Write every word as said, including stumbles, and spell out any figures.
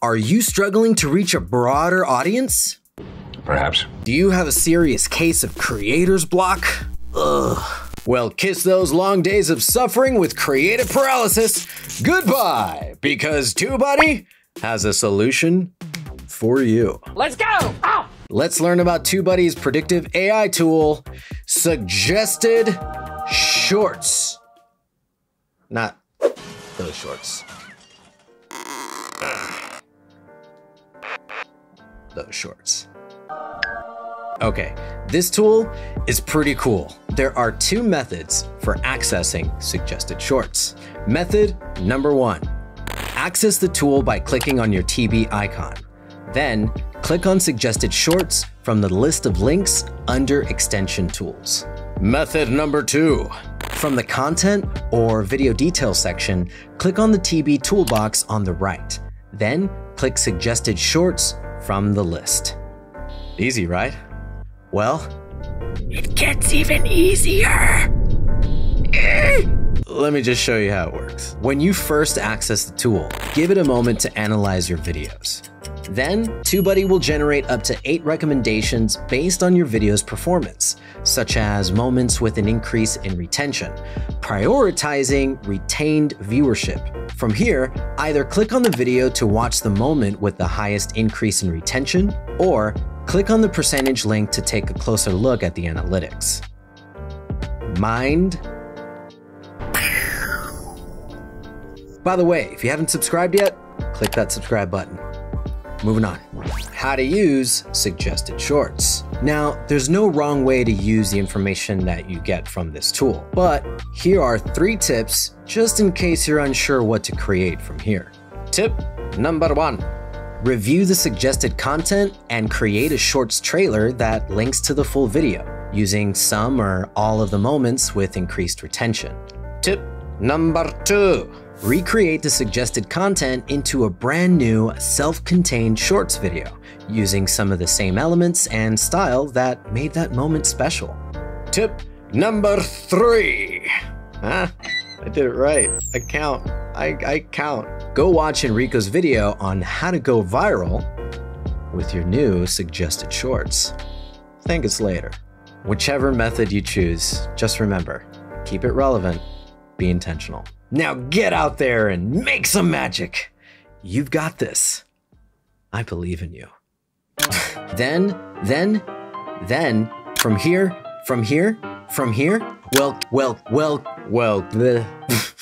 Are you struggling to reach a broader audience? Perhaps. Do you have a serious case of creator's block? Ugh. Well, kiss those long days of suffering with creative paralysis goodbye, because TubeBuddy has a solution for you. Let's go! Ow! Let's learn about TubeBuddy's predictive A I tool, Suggested Shorts. Not those shorts. Those shorts. Okay, this tool is pretty cool. There are two methods for accessing Suggested Shorts. Method number one, access the tool by clicking on your T B icon. Then click on Suggested Shorts from the list of links under Extension Tools. Method number two, from the Content or Video Details section, click on the T B toolbox on the right. Then click Suggested Shorts from the list. Easy, right? Well, it gets even easier. Let me just show you how it works. When you first access the tool, give it a moment to analyze your videos. Then, TubeBuddy will generate up to eight recommendations based on your video's performance, such as moments with an increase in retention, prioritizing retained viewership. From here, either click on the video to watch the moment with the highest increase in retention, or click on the percentage link to take a closer look at the analytics. Mind? By the way, if you haven't subscribed yet, click that subscribe button. Moving on. How to use Suggested Shorts. Now, there's no wrong way to use the information that you get from this tool, but here are three tips just in case you're unsure what to create from here. Tip number one, review the suggested content and create a shorts trailer that links to the full video using some or all of the moments with increased retention. Tip number two, recreate the suggested content into a brand new self-contained shorts video using some of the same elements and style that made that moment special. Tip number three. Huh? I did it right. I count. I, I count. Go watch Enrico's video on how to go viral with your new suggested shorts. Think it's later. Whichever method you choose, just remember, keep it relevant, be intentional. Now get out there and make some magic. You've got this. I believe in you. Then, then, then, from here, from here, from here, well, well, well, well, bleh.